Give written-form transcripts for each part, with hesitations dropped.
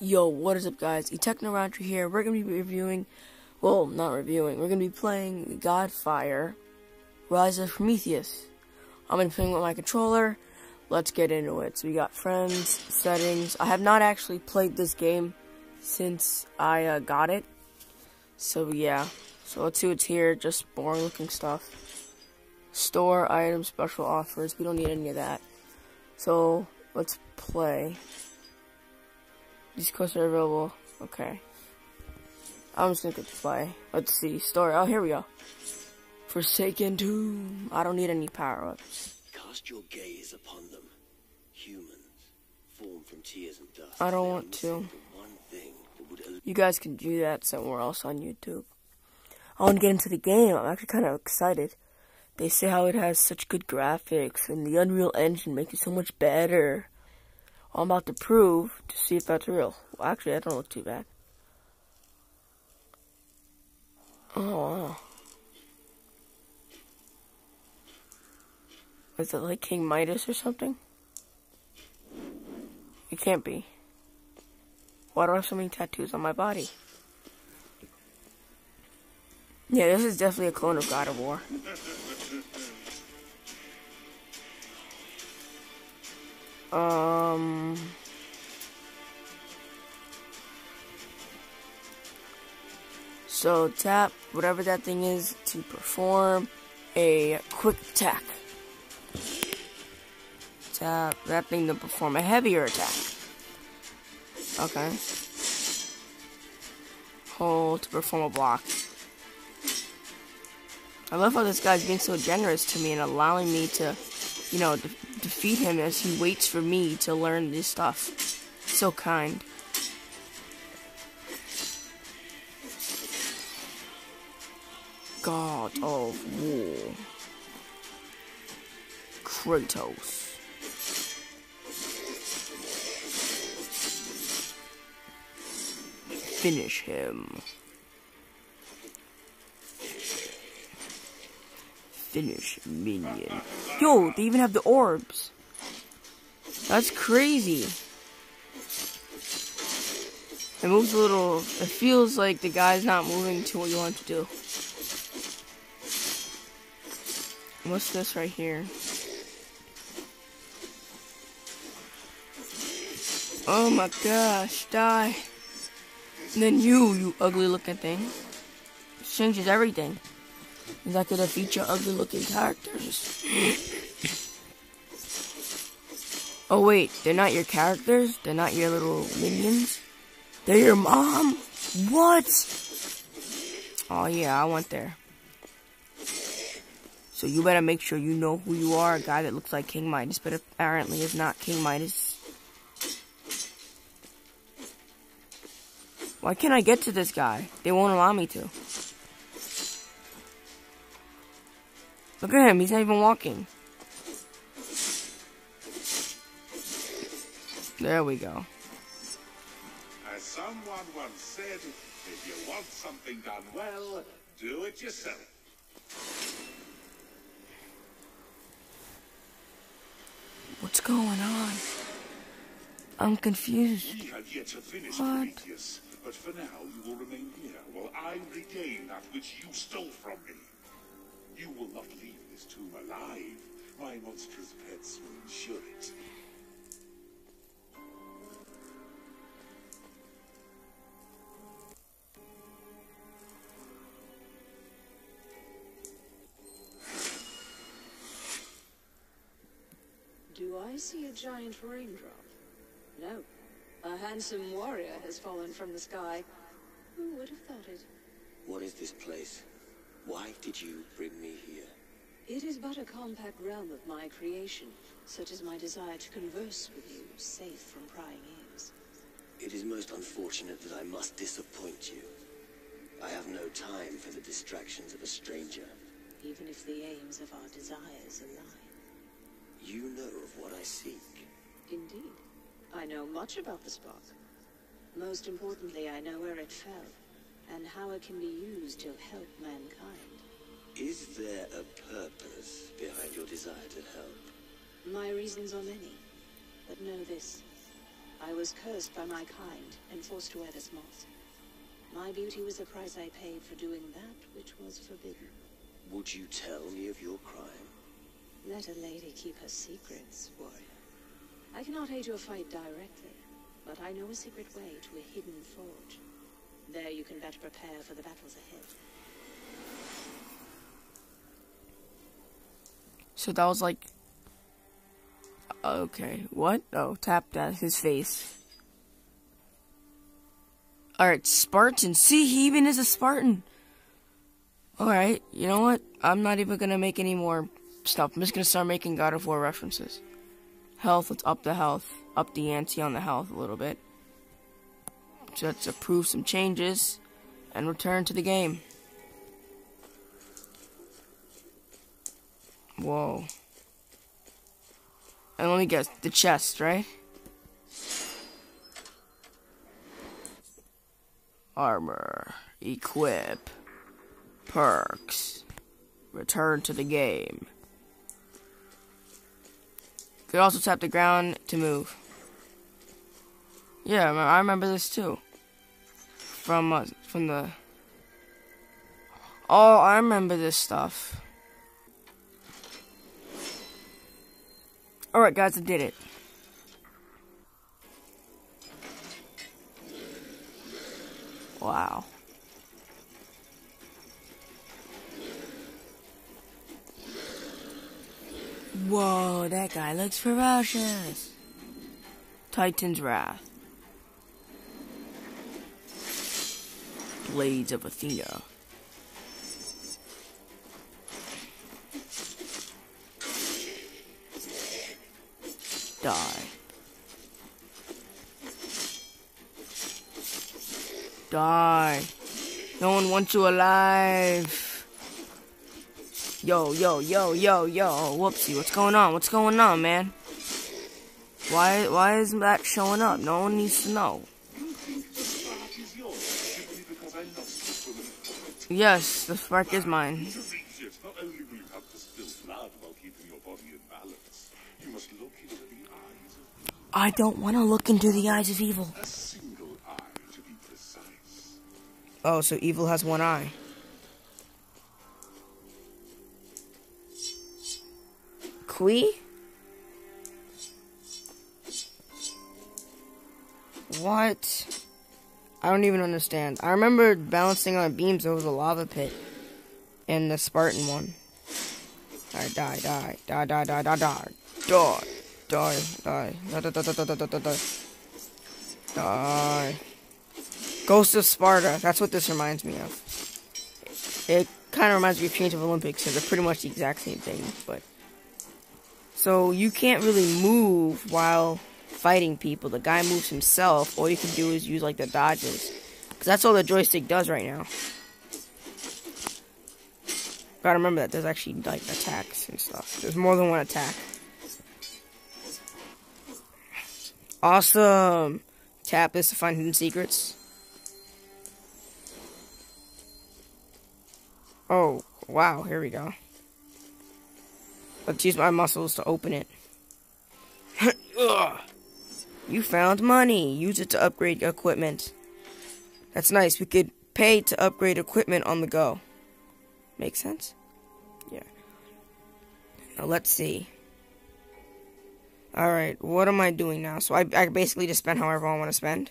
Yo, what is up guys, eTechnoRoger here. We're going to be we're going to be playing Godfire, Rise of Prometheus. I'm going to be playing with my controller. Let's get into it. So we got friends, settings. I have not actually played this game since I got it. So yeah, so let's see what's here, just boring looking stuff. Store, items, special offers, we don't need any of that. So, let's play. These quests are available. Okay. I'm just gonna click play. Let's see. Story. Oh, here we go. Forsaken Tomb. I don't need any power-ups. Cast your gaze upon them. Humans, formed from tears and dust. I don't want to. You guys can do that somewhere else on YouTube. I want to get into the game. I'm actually kind of excited. They say how it has such good graphics and the Unreal Engine makes it so much better. I'm about to prove to see if that's real. Well, actually, I don't look too bad. Oh, wow. Is it like King Midas or something? It can't be. Why do I have so many tattoos on my body? Yeah, this is definitely a clone of God of War. So tap whatever that thing is to perform a quick attack. Tap that thing to perform a heavier attack. Okay. Hold to perform a block. I love how this guy's being so generous to me and allowing me to, you know, defeat him as he waits for me to learn this stuff. So kind. God of War. Kratos. Finish him. Finish minion. Yo, they even have the orbs. That's crazy. It moves a little. It feels like the guy's not moving to what you want to do. What's this right here? Oh my gosh, die. And then you ugly looking thing. Changes everything. I could defeat your ugly looking characters. Oh wait, they're not your characters? They're not your little minions? They're your mom? What? Oh yeah, I went there. So you better make sure you know who you are. A guy that looks like King Midas, but apparently is not King Midas. Why can't I get to this guy? They won't allow me to. Look at him, he's not even walking. There we go. As someone once said, if you want something done well, do it yourself. What's going on? I'm confused. We have yet to finish Prometheus, but for now you will remain here while I regain that which you stole from me. You will not leave this tomb alive. My monstrous pets will ensure it. Do I see a giant raindrop? No. A handsome warrior has fallen from the sky. Who would have thought it? What is this place? Why did you bring me here? It is but a compact realm of my creation, such as my desire to converse with you, safe from prying ears. It is most unfortunate that I must disappoint you. I have no time for the distractions of a stranger. Even if the aims of our desires align. You know of what I seek. Indeed. I know much about the spark. Most importantly, I know where it fell. And how it can be used to help mankind. Is there a purpose behind your desire to help? My reasons are many, but know this. I was cursed by my kind and forced to wear this mask. My beauty was the price I paid for doing that which was forbidden. Would you tell me of your crime? Let a lady keep her secrets, warrior. I cannot aid your fight directly, but I know a secret way to a hidden forge. There you can better prepare for the battles ahead. So that was like... Okay, what? Oh, tapped at his face. Alright, Spartan. See, he even is a Spartan. Alright, you know what? I'm not even gonna make any more stuff. I'm just gonna start making God of War references. Health, let's up the health. Up the ante on the health a little bit. So let's approve some changes and return to the game. Whoa. And let me guess, the chest, right? Armor. Equip. Perks. Return to the game. You could also tap the ground to move. Yeah, I remember this too. From the... Oh, I remember this stuff. Alright guys, I did it. Wow. Whoa, that guy looks ferocious. Titan's Wrath. Blades of Athena. Die. Die. No one wants you alive. Yo, yo, yo, yo, yo. Whoopsie, what's going on? What's going on, man? Why isn't that showing up? No one needs to know. Yes, the spark is mine. Not only will you have to spill blood while keeping your body in balance, you must look into the eyes of evil. I don't want to look into the eyes of evil. A single eye, to be precise. Oh, so evil has one eye. Kui? What? I don't even understand. I remember balancing on beams over the lava pit in the Spartan one. Alright, die, die, die, die, die, die, die, die, die, die, die, die, die, die, die, die, die. Ghost of Sparta. That's what this reminds me of. It kind of reminds me of Chains of Olympus, so they're pretty much the exact same thing, but. So you can't really move while fighting people. The guy moves himself. All you can do is use like the dodges, because that's all the joystick does right now. Gotta remember that there's actually like attacks and stuff. There's more than one attack. Awesome. Tap this to find hidden secrets. Oh wow! Here we go. Let's use my muscles to open it. You found money. Use it to upgrade your equipment. That's nice. We could pay to upgrade equipment on the go. Makes sense? Yeah. Now let's see. Alright, what am I doing now? So I basically just spend however I want to spend.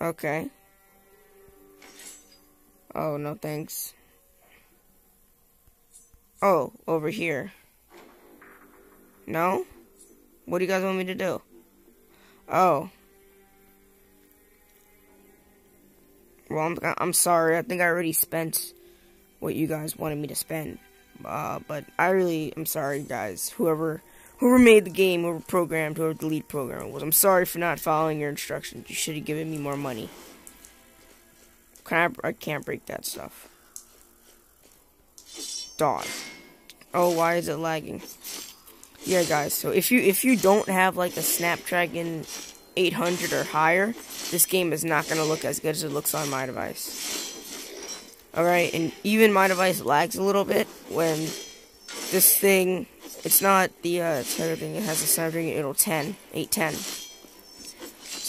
Okay. Oh, no thanks. Oh, over here. No? What do you guys want me to do? Oh. Well, I'm sorry. I think I already spent what you guys wanted me to spend. But I'm sorry, guys. Whoever made the game, whoever programmed, whoever the lead programmer was. I'm sorry for not following your instructions. You should have given me more money. I can't break that stuff. Dog. Oh, why is it lagging? Yeah, guys. So if you don't have like a Snapdragon 800 or higher, this game is not gonna look as good as it looks on my device. All right, and even my device lags a little bit when this thing. It's not the Snapdragon. It has a Snapdragon 810.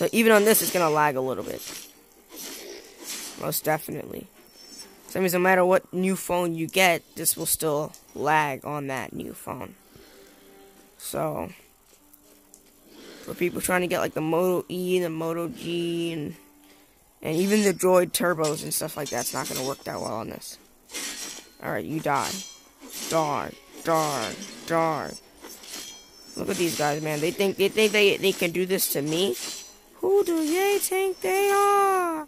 So even on this, it's going to lag a little bit. Most definitely. So that means no matter what new phone you get, this will still lag on that new phone. So, for people trying to get like the Moto E and the Moto G and even the Droid Turbos and stuff like that, it's not going to work that well on this. Alright, you die. Darn, darn, darn. Look at these guys, man. They think they can do this to me? Who do they think they are?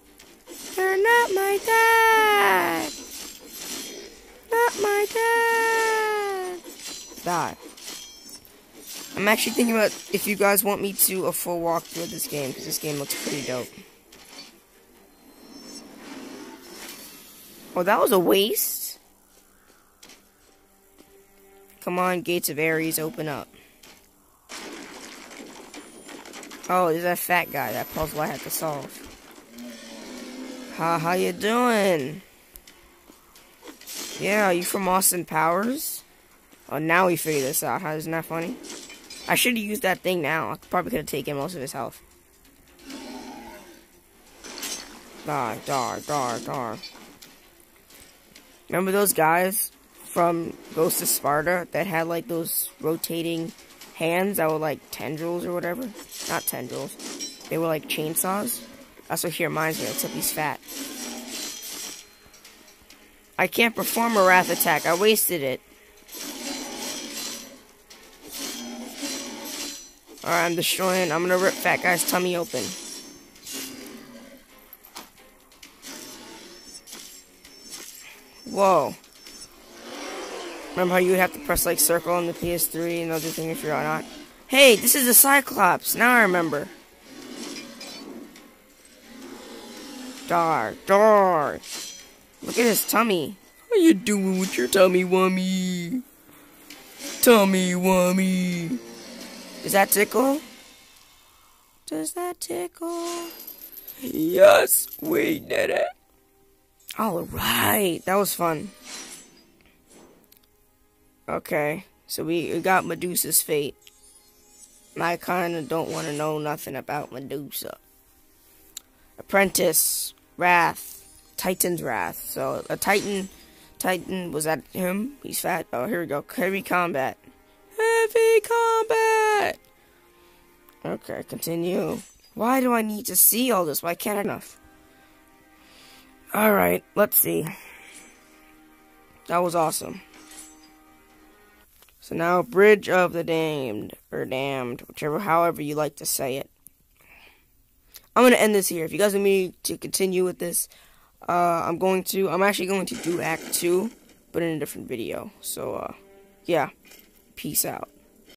They're not my dad. Not my dad. Die. I'm actually thinking about if you guys want me to a full walkthrough of this game, because this game looks pretty dope. Oh, that was a waste. Come on, Gates of Aries, open up. Oh, there's that fat guy, that puzzle I had to solve. How you doing? Yeah, are you from Austin Powers? Oh, now we figure this out, huh? Isn't that funny? I should've used that thing now. I probably could've taken most of his health. Dar, dar, dar, dar. Remember those guys from Ghost of Sparta that had like those rotating hands that were like tendrils or whatever? Not tendrils. They were like chainsaws. That's what he reminds me of, except he's fat. I can't perform a wrath attack. I wasted it. Alright, I'm destroying. I'm gonna rip fat guy's tummy open. Whoa. Remember how you would have to press like circle on the PS3 and the other thing if you're not? Hey, this is the Cyclops. Now I remember. Dar, dar. Look at his tummy. What are you doing with your tummy, wummy? Tummy, wummy. Does that tickle? Does that tickle? Yes, we did it. Alright, that was fun. Okay, so we got Medusa's fate. And I kinda don't want to know nothing about Medusa. Apprentice, Wrath, Titan's Wrath. So, a Titan, was that him? He's fat. Oh, here we go. Kirby Combat. Heavy combat! Okay, continue. Why do I need to see all this? Why can't I enough? Alright, let's see. That was awesome. So now, Bridge of the Damned. Or Damned, whichever, however you like to say it. I'm going to end this here. If you guys want me to continue with this, I'm actually going to do Act 2, but in a different video. So, yeah. Peace out.